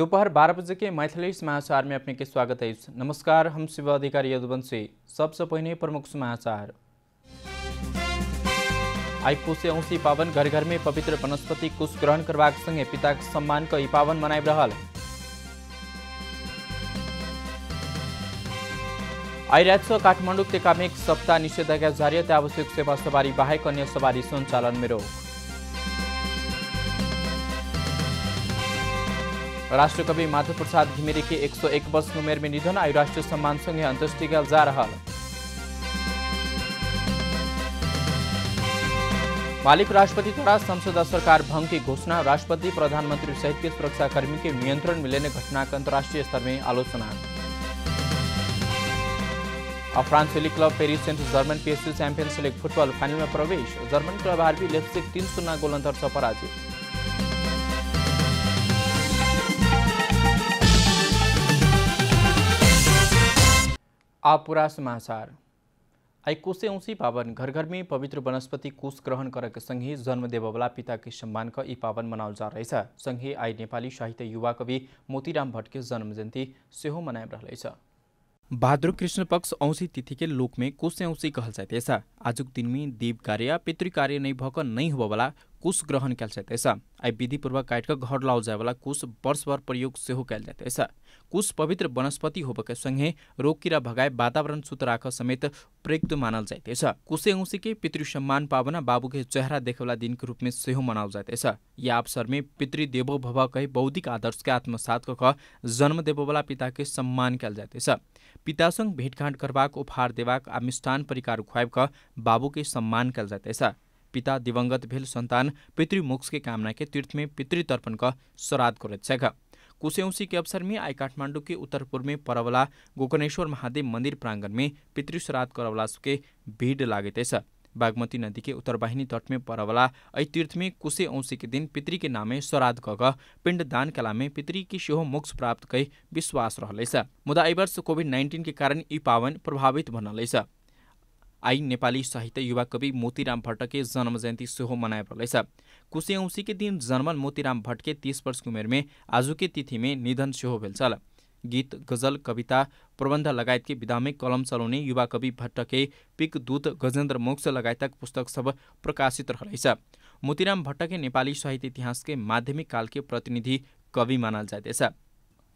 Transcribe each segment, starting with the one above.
दोपहर 12 बजे के मैथिली समाचार में अपने के स्वागत है। नमस्कार, हम शिव अधिकारी यदुवंशी। सबसे पहिने प्रमुख समाचार। आईपुसे औंसी पावन घर घर में पवित्र वनस्पति कुश ग्रहण करवाक संगे पिता के सम्मान का ई पावन मनाब रहल। आई रात से काठमांडू के कामिक सप्ताह निषेधाज्ञा जारी, आवश्यक सेवा सवारी बाहेक अन्य सवारी संचालन में रोक। राष्ट्रकवि माधव प्रसाद घिमिरे के 101 वर्ष उमेर में निधन, आयु राष्ट्रीय सम्मान संगे अंत्येष्टि कल जा रहा। मालिक राष्ट्रपति द्वारा संसद सरकार भंग की घोषणा, राष्ट्रपति प्रधानमंत्री सहित के सुरक्षाकर्मी के नियंत्रण में लेने घटना का अंतर्राष्ट्रीय स्तर में आलोचना। और फ्रांसीली club Paris Saint Germain PSG Champions League football final में प्रवेश, जर्मन क्लब आरबी लाइपज़िग 3-0 गोल अंतर से पराजित। आप पूरा समाचार। आई कुशे औंसी पावन घर घर में पवित्र वनस्पति कुश ग्रहण करक संगे जन्म देवला पिता के सम्मान का ई पावन मनाओ जा रहा। संगे आई नेपाली साहित्य युवा कवि मोतीराम भट्ट के जन्म जयंती सेहो मनाय रहा। भाद्र कृष्ण पक्ष औंसी तिथि के लोक में कुश औंसी कहल जाते। आजुक दिन में देव कार्य पितृकार्य नहीं भक नहीं होवला कुश ग्रहण कल जाते। आई विधिपूर्वक काटि घर लाओ जाएवाला कुश वर्ष भर प्रयोग सेहो कल जाते। कुश पवित्र वनस्पति होबक संगे रोग कीरा भगाए वातावरण शुद्ध राख समेत प्रयुक्त मानल जाते। कुशे औंसी के पितृ सम्मान पावना बाबू के चेहरा देखेवाला दिन के रूप में सेहो मनाओ जाते। यह अवसर में पितृ देवो भव कही बौद्धिक आदर्श के आत्मसात क जन्म देवला पिता के सम्मान कल जाते। पिता संग भेटघाट करवाक, उपहार देवाक आ मिष्ठान परिकार खुआब क बाबू के सम्मान कल जाते। पिता दिवंगत भेल संतान पितृमोक्ष के कामना के तीर्थ में पितृतर्पण का श्राद्ध कर। कुशेऔंसी के अवसर में आई काठमांडू के उत्तर पूर्व में परवला गोकर्णेश्वर महादेव मंदिर प्रांगण में पितृ श्राद्ध करवला के भीड़ लागते। बागमती नदी के उत्तरवाहिनी तट में परवला अ तीर्थ में कुशे औंसी के दिन पितृ के नामे श्राद्ध क पिंडदान कला में पितृ की सेहो मोक्ष प्राप्त कई विश्वास रहल। मुदा एहि वर्ष कोविड-19 के कारण ई पावन प्रभावित बनल। आई नेपाली साहित्य युवा कवि मोतीराम भट्ट के जन्म जयंती सेहो मनाय रहल। कुशे औंसी के दिन जर्मन मोतीराम भट्ट के 30 वर्ष उमेर में आजुके तिथि में निधन सेहो भेल छल। गीत, गजल, कविता, प्रबंध लगायत के विधा में कलम चलाउने युवा कवि भट्ट के पिक दूत, गजेन्द्र मोक्ष लगायतक पुस्तक सब प्रकाशित रहल। मोतीराम भट्ट के नेपाली साहित्य इतिहास के माध्यमिक काल के प्रतिनिधि कवि मानल जाते।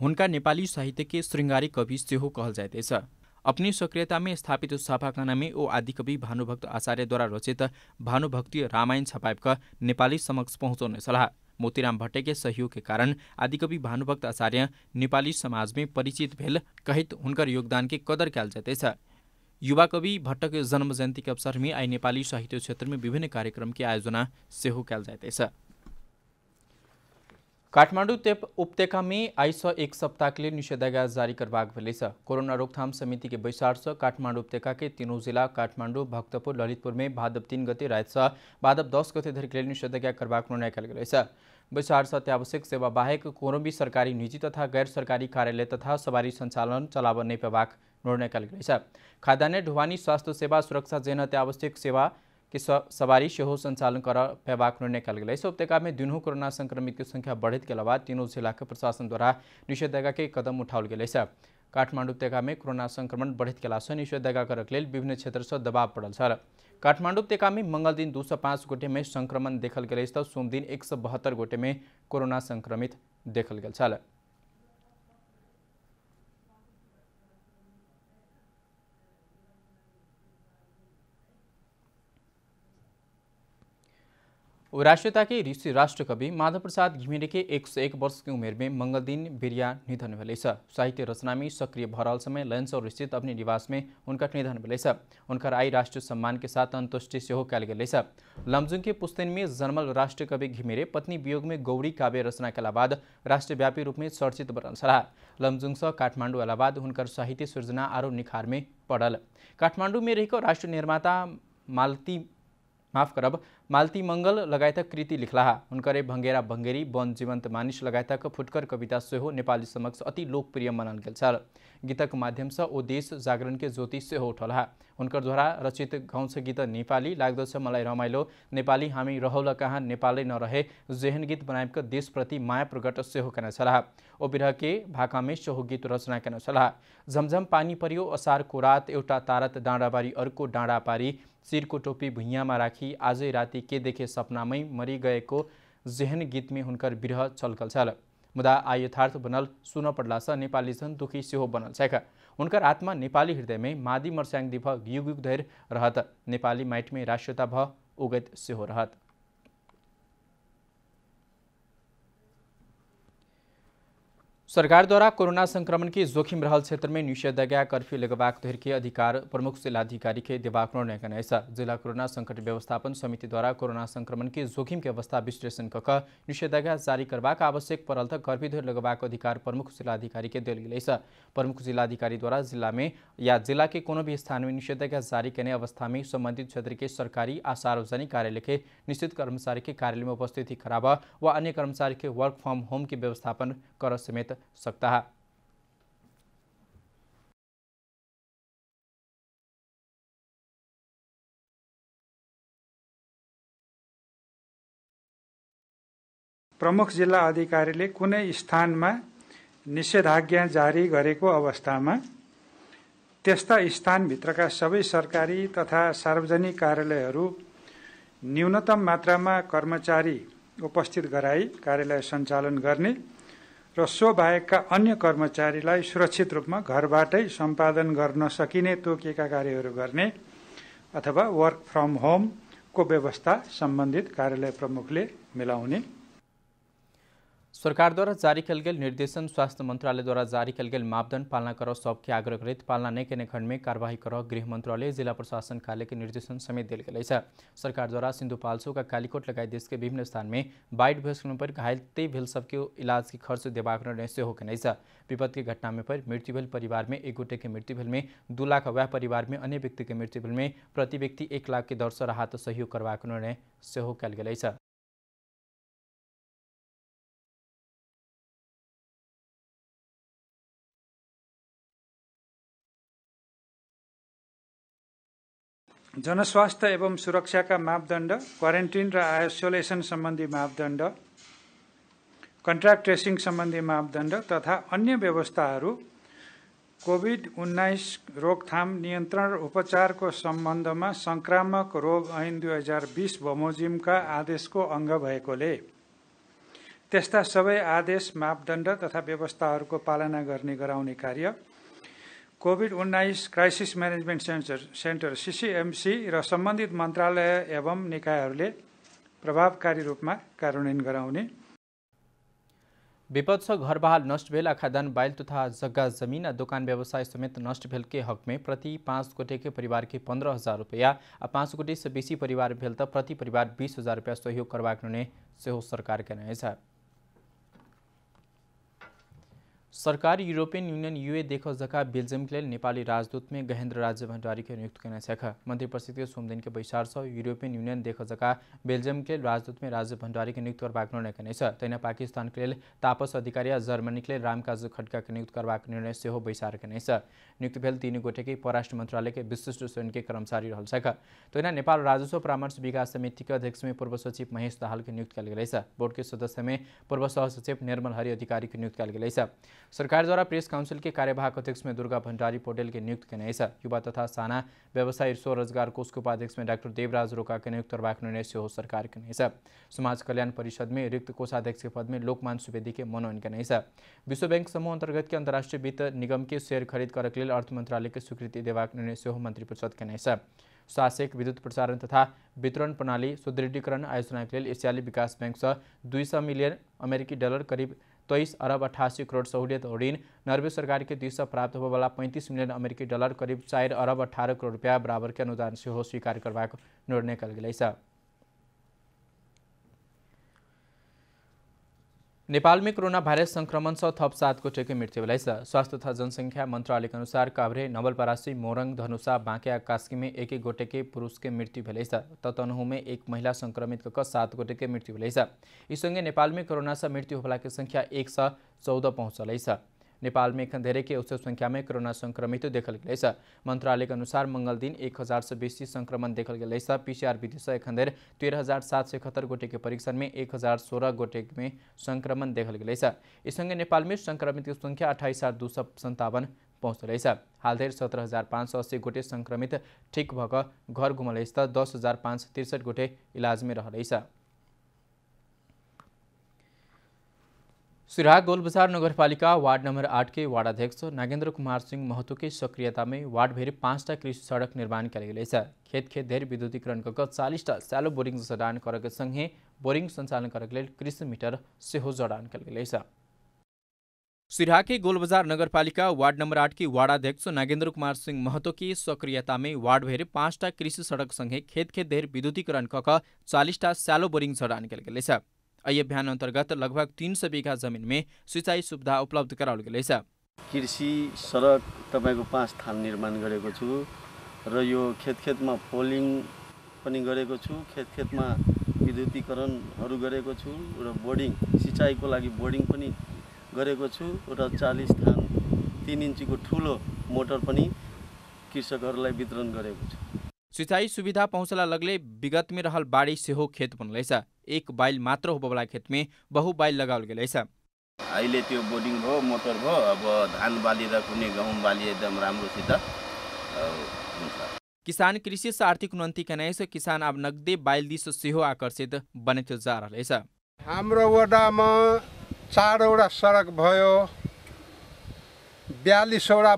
हुनका नेपाली साहित्य के श्रृंगारी कवि सेहो कहल जाते। अपनी सक्रियता में स्थापित छापाखाना में ओ आदिकवि भानुभक्त आचार्य द्वारा रचित भानुभक्ति रामायण छपाइक नेपाली समक्ष पहुँचाने सलाह। मोतीराम भट्ट के सहयोग के कारण आदिकवि भानुभक्त आचार्य नेपाली समाज में परिचित भेल कहित हुनकर योगदान के कदर कल जाते। युवा कवि भट्ट के जन्म जयंती के अवसर में आई नेपाली साहित्य क्षेत्र में विभिन्न कार्यक्रम के आयोजना सेहो कल जाते। काठमाडौँ उपत्यका में आई से 1 सप्ताह के लिए निषेधाज्ञा जारी करवाक भेल। कोरोना रोकथाम समिति के बैसार से काठमाडौँ उपत्यका के तीनों जिला काठमाडौँ, भक्तपुर, ललितपुर में भादव 3 गते रात से भादव 10 गते धरि के लिए निषेधाज्ञा करवाक निर्णय कल गेल। बैसार से अत्यावश्यक सेवा बाहेक कोनो भी सरकारी, निजी तथा गैर सरकारी कार्यालय तथा सवारी संचालन चलावन नहीं पावाक निर्णय कल गेल। खाद्यान्न, ढुवानी, स्वास्थ्य सेवा, सुरक्षा जैन अत्यावश्यक सेवा कि सवारी सेहो संचालन कर पेबाक निर्णय कल गेल। उपत्यका में दिनहु कोरोना संक्रमित की संख्या बढ़त के अलावा तीनों जिला के प्रशासन द्वारा निषेधाज्ञा के कदम उठाओल गेल। काठमाडौँ उपत्यका में कोरोना संक्रमण बढ़त के अलावा निषेधाज्ञा करक लेल विभिन्न क्षेत्र से दबाव पड़ल छल। काठमाडौँ उपत्यका में मंगल दिन 205 गोटे में संक्रमण देखल गेल तो सोम दिन 172 गोटे में कोरोना संक्रमित देखल गेल छल। राष्ट्रीयता के ऋषि राष्ट्रकवि माधव प्रसाद घिमिरे के 101 वर्ष की उमेर में मंगल दिन बिरिया निधन भेल। साहित्य रचना में सक्रिय भरल समय लंदन स्थित अपने निवास में उनका निधन भेल। उनकर आई राष्ट्रीय सम्मान के साथ अंत्येष्टि सेहो कल गेल। लमजुंग के पुस्तैन में जन्मल राष्ट्रकवि घिमिरे पत्नी वियोग में गौरी काव्य रचना के बाद राष्ट्रव्यापी रूप में चर्चित बनल छलाह। लमजुंग से काठमाडौँ अलावाद हुनकर साहित्य सृजना आरो निखार में पड़ल। काठमाडौँ में रहकर राष्ट्र निर्माता मालती माफ करब मालती मंगल लगायतक कृति लिखलाहा। हुनकरे भंगेरा भंगेरी वन जीवंत मानिस लगायतक फुटकर कविता सेहो नेपाली समक्ष अति लोकप्रिय मानल गेल छल। गीतक माध्यम से ओ देश जागरण के ज्योति सेहो उठलाहा। हुनकर द्वारा रचित गाउँछ गीत नेपाली लाग्दछ मलाई रमाइलो नेपाली हामी रहौला कहाँ नेपालै नरहे जेहन गीत बनाइक देशप्रति माया प्रकट सेहो कने छलाहा। ओ बिरहके भाकामे सेहो गीत रचना कने छलाहा। झमझम पानी पर्यो असारको रात एउटा तारत डाँडाबारी अर्को डाँडा पारी सिरको टोपी भुइयामा राखी आजै राति के देखे सपनामै मरि गएको जेहन गीतमै हुनकर बिरह छलकल छल। मुदा आ यथार्थ बनल सुन पड़ला स नेपाली जन दुखी सेहो बनल छैक। हुनकर आत्मा नेपाली हृदय में मादी मर्स्याङ दिभ युग युग धैर रहत नेपाली माइट में राष्ट्रता भ उगत सेहो रहत। सरकार द्वारा कोरोना संक्रमण के जोखिम रहल क्षेत्र में निषेधाज्ञा कर्फ्यू लगवाक धैर के अधिकार प्रमुख जिलाधिकारी के देबाक निर्णय कने छ। जिला कोरोना संकट व्यवस्थापन समिति द्वारा कोरोना संक्रमण के जोखिम के अवस्था विश्लेषण क निषेधाज्ञा जारी करवाक आवश्यक पड़ल तक कर्फ्यू धैर लगवाक अधिकार प्रमुख जिलाधिकारी के देल गेल छ। प्रमुख जिलाधिकारी द्वारा जिला में या जिला के कोनो भी स्थान में निषेधाज्ञा जारी करने अवस्था में संबंधित क्षेत्र के सरकारी आ सार्वजनिक कार्यालय के निश्चित कर्मचारी के कार्यालय में उपस्थिति खराब व अन्य कर्मचारी के वर्क फ्रॉम होम के व्यवस्थापन कर समेत सकता है। प्रमुख जिल्ला अधिकारीले कुनै स्थानमा निषेधाज्ञा जारी गरेको अवस्थामा त्यस्ता स्थानभित्रका सबै सरकारी तथा सार्वजनिक कार्यालयहरू न्यूनतम मात्रामा कर्मचारी उपस्थित गराई कार्यालय सञ्चालन गर्ने र सो बाहेकका अन्य कर्मचारीलाई सुरक्षित रूपमा घरबाटै सम्पादन गर्न सकिने तोकिएका कार्यहरू गर्ने अथवा वर्क फ्रम होम को व्यवस्था सम्बन्धित कार्यालय प्रमुखले मिलाउने। सरकारद्वारा जारी कल गेल निर्देशन स्वास्थ्य मंत्रालय द्वारा जारी कल गेल मापदंड पालना करो सबके आग्रह करित पालना नहीं करने खंड में कार्यवाही करो गृह मंत्रालय जिला प्रशासन कार्यालय के निर्देशन समेत दिल गई। सरकार द्वारा सिन्धुपाल्चोक का कालीकोट लगायत देश के विभिन्न स्थान में बाइट भूस्खलन पर घायल भेल सबके इलाज के खर्च देबाक निर्णय से होने। विपद के घटना में पर मृत्यु भेल परिवार में एक गोटे के मृत्यु भेल में 2 लाख वह परिवार में अन्य व्यक्ति के मृत्यु भेल में प्रति व्यक्ति 1 लाख के दर से राहत सहयोग करवाक निर्णय से कल गई। जनस्वास्थ्य एवं सुरक्षाका मापदण्ड क्वारेन्टाइन र आइसोलेसन सम्बन्धी मापदण्ड कन्ट्याक्ट ट्रेसिङ सम्बन्धी मापदण्ड तथा अन्य व्यवस्थाहरू कोभिड-19 रोकथाम नियन्त्रण र उपचारको सम्बन्धमा संक्रामक रोग ऐन 2020 बमोजिमका आदेशको अंग भएकोले त्यस्ता सबै आदेश मापदण्ड तथा व्यवस्थाहरूको पालना गर्ने गराउने कार्य कोभिड-19 क्राइसिस मैनेजमेंट सेंटर CCMC र सम्बन्धित मंत्रालय एवं निकायहरूले प्रभावकारी रूपमा कार्यान्वयन गराउने। विपद से घर बहाल नष्ट भेल खादान बाइल तथा जग्गा जमीन आ दुकान व्यवसाय समेत नष्ट भेल के हक में प्रति 5 गोटे के परिवार के 15,000 रुपया आ 5 गोटे से बेसी परिवार भेल त प्रति परिवार 20,000 रुपया सहयोग करवाक निर्णय सेहो सरकार कने छ। सरकार यूरोपियन यूनियन यूए देखो जका बेल्जियम के लिए नेपाली राजदूत में गहेंद्र राज्य भंडारी के नियुक्त करने सक। मंत्रिपरिषद के सोमदिन के बैसार से यूरोपियन यूनियन देखो जका बेल्जियम के लिए राजदूत में राज्य भंडारी के नियुक्त करवाक निर्णय करने तैना पाकिस्तान के लिए तापस अधिकारी आ जर्मनी के लिए राम काज खड्का के नियुक्त करवाक निर्णय से बैसार करने नियुक्त भेल 3 गोटे के परराष्ट्र मंत्रालय के विशिष्ट श्रेणी के कर्मचारी रहल सक। तैना नेपाल राजस्व परामर्श विकास समिति के अध्यक्ष में पूर्व सचिव महेश दाहाल के नियुक्त कल गई। बोर्ड के सदस्य में पूर्व सहसचिव निर्मल हरि अधिकारी के नियुक्त कल गई। सरकार द्वारा प्रेस काउंसिल के कार्यवाहक अध्यक्ष में दुर्गा भंडारी पौडेल के नियुक्त कने छ। युवा तथा साना व्यवसायी स्वरोजगार कोष के उपाध्यक्ष में डाक्टर देवराज रोका के नियुक्त करवाक निर्णय सेहो सरकार कने छ। समाज कल्याण परिषद में रिक्त कोषाध्यक्ष के पद में लोकमान सुवेदी के मनोनयन कने छ। विश्व बैंक समूह अंतर्गत के अंतर्राष्ट्रीय वित्त निगम के शेयर खरीद करक लेल अर्थ मंत्रालय के स्वीकृति देबाक निर्णय सेहो मंत्रिपरिषद कने छ। शासक विद्युत प्रसारण तथा वितरण प्रणाली सुदृढ़ीकरण आयोजना के लिए एशियाली विकास बैंक से 200 मिलियन अमेरिकी डॉलर करीब 23 अरब 88 करोड़ सहूलियत ऋण नर्वे सरकार के दिशा प्राप्त होने वाला 35 मिलियन अमेरिकी डॉलर करीब 4 अरब 18 करोड़ रुपया बराबर के अनुदान से स्वीकार करने का निर्णय कल गई। नेपाल में कोरोना भाइरस संक्रमण से थप 7 को टेकी मृत्यु भई छ। स्वास्थ्य तथा जनसंख्या मंत्रालय के अनुसार काभ्रे, नवलपरासी, मोरंग, धनुषा, बांके, कास्की में एक गोटेके पुरुष के मृत्यु भई छ। तनहुँ में एक महिला संक्रमित होकर 7 गोटेके मृत्यु भई छ। इस संगे नेपाल में कोरोना से मृत्यु होला के संख्या 114 पहुँचल छ। नेपाल में एखन धेरै के औसत संख्या में कोरोना संक्रमित देखल गई है। मंत्रालय के अनुसार मंगल दिन 1000 से बेसी संक्रमण देखल गई है। पीसीआर विधि से एखन धर 13771 गोटे के परीक्षण में 1016 गोटे में संक्रमण देखल गई है। इस संगे नेपाल में संक्रमित की संख्या 28257 पहुँचल है। हाल धर 17580 गोटे संक्रमित ठीक भकर घर घुमल त 10563 गोटे इलाज में रहल है। सिराहा गोलबजार नगरपालिका वार्ड नंबर 8 के वार्डाध्यक्ष नागेंद्र कुमार सिंह महतो के सक्रियता में वार्डभरि 5 कृषि सड़क निर्माण कर खेत धेर विद्युतीकरण कर 40 सैलो बोरिंग जडान करक संगे बोरिंग संचालन करक कृषि मीटर सेहो जडान कर। सिराहा के गोलबजार नगरपालिका वार्ड नंबर 8 के वार्डाध्यक्ष नागेंद्र कुमार सिंह महतो की सक्रियता में वार्डभरि 5 कृषि सड़क संगे खेत धेर विद्युतीकरण कर 40 सैलो बोरिंग जडान कर ये अभियान अंतर्गत लगभग 300 बीघा जमीन में सिंचाई सुविधा उपलब्ध कराउल गई है। कृषि सड़क तपाईको 5 थान निर्माण गरेको छु र यो खेतमा पोलिङ पनि गरेको छु, खेतमा विद्युतीकरणहरु गरेको छु र बोर्डिङ सिंचाईको लागि बोर्डिङ पनि गरेको छु र 40 थान 3 इन्चको ठूलो मोटर पनि कृषकहरुलाई वितरण गरेको छु। सिंचाई सुविधा पहुँचला लगले विगत में रहल बाड़ी सेहो खेत बनल है। 1 बाइल मात्र होबला खेत में बहु बाइल लगाउल गई है। अहिले त्यो बोर्डिंग भो, मोटर भो, अब धान बाली र कुनै गहुँ बाली एकदम राम्रोसित हुन्छ। किसान कृषि से आर्थिक उन्नति कनाई से किसान अब नगदे बाइल दिस सेहो आकर्षित बने जा रहल है। हाम्रो वडामा 4 वटा सड़क भयो, 42 वटा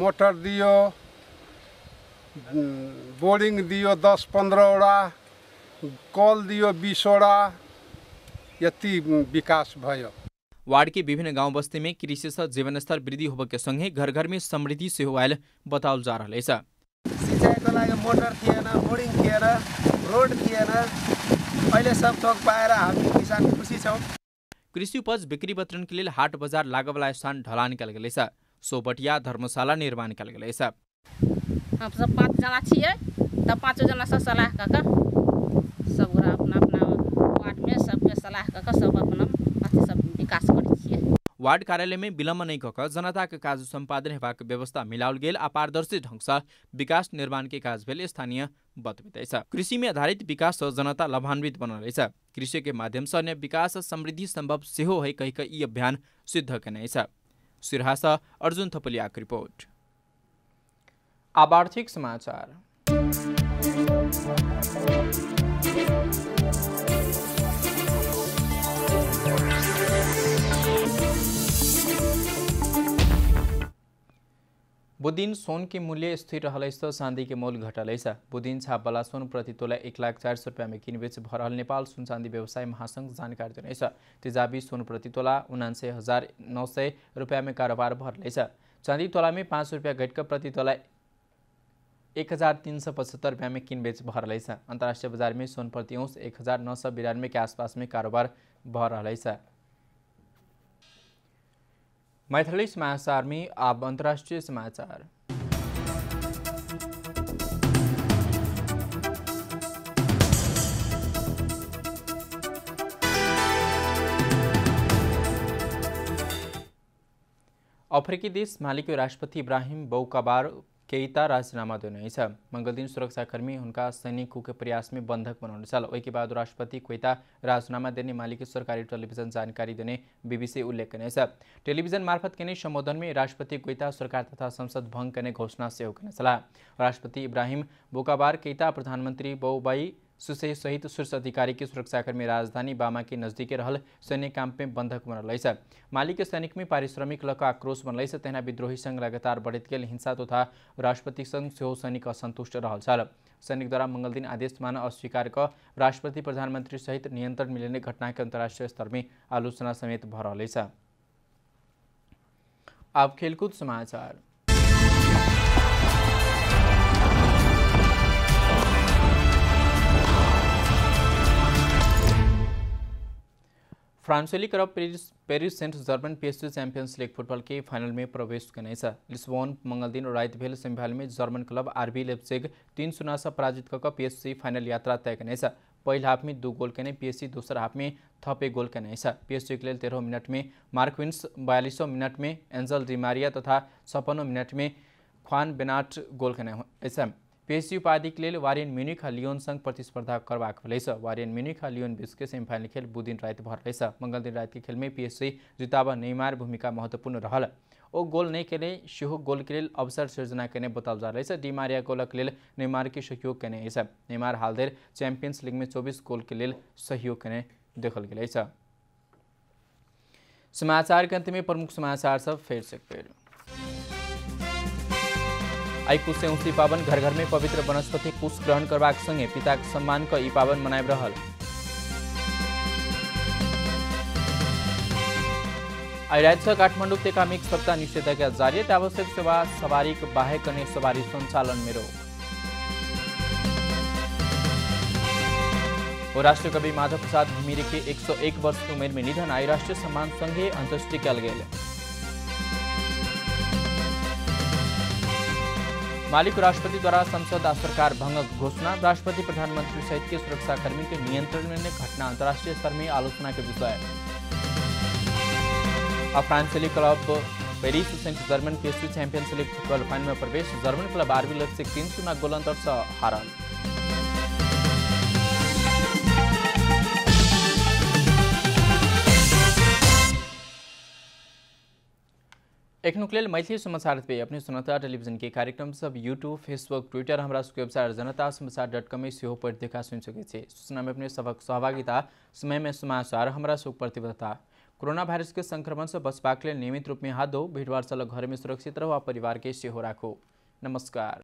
मोटर दियो, बोर्डिंग दियो 10-15 वटा, कल दियो 20 वटा, यति विकास भयो। वार्ड के विभिन्न गाँव बस्ती में कृषि से जीवनस्तर वृद्धि होने के संगे घर घर में समृद्धि से आयल बताओ जा रहा है। सिंचाई को लागि मोटर थिएन, बोर्डिंग थिएन, रोड थिएन, अहिले सब थोक पाएर हामी किसान खुसी छौं। कृषि उपज बिक्री वितरण के लिए हाट बजार लागवला स्थान ढलान कल गई है। सोबटिया धर्मशाला निर्माण कल गई है। हम सब 5 जना छिए त 5 जना से सलाह क सब अपना अपना वार्ड में सबके सलाह कक सब अपना अथी सब विकास करै छियै। वार्ड कार्यालय में विलम्ब नहीं कक जनता के काज संपादन हेबाक व्यवस्था मिलाउल गेल आ पारदर्शी ढंग से विकास निर्माण के काज भेल स्थानीय बतबितै छ। कृषि में आधारित विकास से जनता लाभान्वित बनल छ। कृषि के माध्यम से अन्य विकास समृद्धि संभव सेहो है कहि के ई अभियान सिद्ध कनै छ। सिरहा से अर्जुन थपलिया की रिपोर्ट। अब आर्थिक समाचार। बुधिन सोन के मूल्य स्थिर रहल छ, चांदी के मोल घटल छ। बुधिन छाप वाला सोन प्रति तोला 1,04,000 रुपैयाँ में किनबेच भ रहल नेपाल सुन चांदी व्यवसाय महासंघ जानकारी देने छ। तेजाबी सोन प्रति तोला 79,900 रुपैयाँ में कारोबार भरल छ। चांदी तोला में 5 रुपैयाँ घटकर प्रति तोला 1,375 रुपैयाँ में किनबेच भ रहल छ। अंतर्राष्ट्रीय बजार में सोन प्रति औंस 1,992 के आसपास में कारोबार भ रहल छ। मैथिली समाचार में अब अंतर्राष्ट्रीय समाचार। अफ्रीकी देश माली के राष्ट्रपति इब्राहिम बोकाबार केईता राजीनामा देने छ। मंगल दिन सुरक्षाकर्मी उनका सैनिकों के प्रयास में बंधक बनाने वही के बाद राष्ट्रपति कोईता राजीनामा देने मालिक सरकारी टेलीविजन जानकारी देने बीबीसी उल्लेख करने छ। टेलीविजन मार्फत कने संबोधन में राष्ट्रपति कोईता सरकार तथा संसद भंग करने घोषणा से होने। राष्ट्रपति इब्राहिम बोकाबार केईता प्रधानमंत्री बऊबाई सुशे सहित शीर्ष अधिकारी की सुरक्षाकर्मी राजधानी बामा के नजदीक रहल सैनिक कैंप में बंधक बनल। माली के सैनिक में पारिश्रमिक लक आक्रोश बनल। तेना विद्रोही संघ लगातार बढ़त गेल हिंसा तथा राष्ट्रपति संघ से सैनिक असंतुष्ट रहल। सैनिक द्वारा मंगल दिन आदेश मान अस्वीकार कर राष्ट्रपति प्रधानमंत्री सहित नियंत्रण मिलने घटना के अंतर्राष्ट्रीय स्तर में आलोचना समेत भ रही है। अब खेलकूद समाचार। फ्रान्सेली club Paris Saint Germain PSG Champions League football के फाइनल में प्रवेश करने लिस्बन मंगलदिन रात भेल सेमीफाइनल में जर्मन क्लब आरबी लाइपज़िग 3-0 पराजित कर PSG फाइनल यात्रा तय करने। पहिल हाफ में 2 गोल कने PSG दोसर हाफ में थपे गोल कने। PSG के लिए 13 मिनट में मार्क विंस, 42 मिनट में एंजल डिमारिया तथा 56 मिनट में ख्वान बेनाट गोल कने। PSG उपाधि के लिए वारियन म्यूनिख लियोन संग प्रतिस्पर्धा करवाक भेस। वारियन म्यूनिख लियोन बीच के सेमीफाइनल खेल बुधदिन रात भरलेस। मंगलदिन रात के खेल में PSG जितावा नेमार भूमिका महत्वपूर्ण रहल। ओ गोल नहीं कने सेहो गोल के लिए अवसर सृजना करने बताल जा रही। डिमारिया गोलक लेल नेमार के सहयोग कने। नेमार हाल धरि चैंपियंस लीग में 24 गोल के लिए सहयोग कने देखल गेल। समाचार के अंत में प्रमुख समाचार सब फेर से फेर। आई कुशेऔँसी पावन घर घर में पवित्र वनस्पति कुश ग्रहण करवाक संगे पिता के सम्मान का ई पावन मनाब रहल। आई रात काठमाडौँ तक एक सप्ताह निषेधाज्ञा जारी। आवश्यक सेवा सवारी बाहेक अन्य सवारी संचालन में रोक। राष्ट्रीय कवि माधव प्रसाद घिमिरे के 101 वर्ष की उमेर में निधन। आई राष्ट्रीय सम्मान संगे अंत्येष्टि कल गए। मालिक राष्ट्रपति द्वारा संसद आ सरकार भंगक घोषणा। राष्ट्रपति प्रधानमंत्री सहित के सुरक्षाकर्मी के नियंत्रण में घटना अंतर्राष्ट्रीय स्तर में आलोचना के विषय। फ्रांसीली club Paris Saint Germain PSG Champions League football final में प्रवेश। जर्मन क्लब आरबी लाइपज़िग 3-0 गोल अंतर से हारल। एक नुकलेल मैथिली समाचार पे अपने सुनता टेलीविजन के कार्यक्रम सब यूट्यूब, फेसबुक, ट्विटर, हमारा वेबसाइट जनता समाचार .com में सेहो पर देखा सुन सके। सूचना में अपने सबक सहभागिता, समय में समाचार, हमारा सुख प्रतिबद्धता। कोरोना वायरस के संक्रमण से बचबाक लेल नियमित रूप में हाथ धो, भीड़भाड़ से घर में सुरक्षित रहो आ परिवार के सेहो राखो। नमस्कार।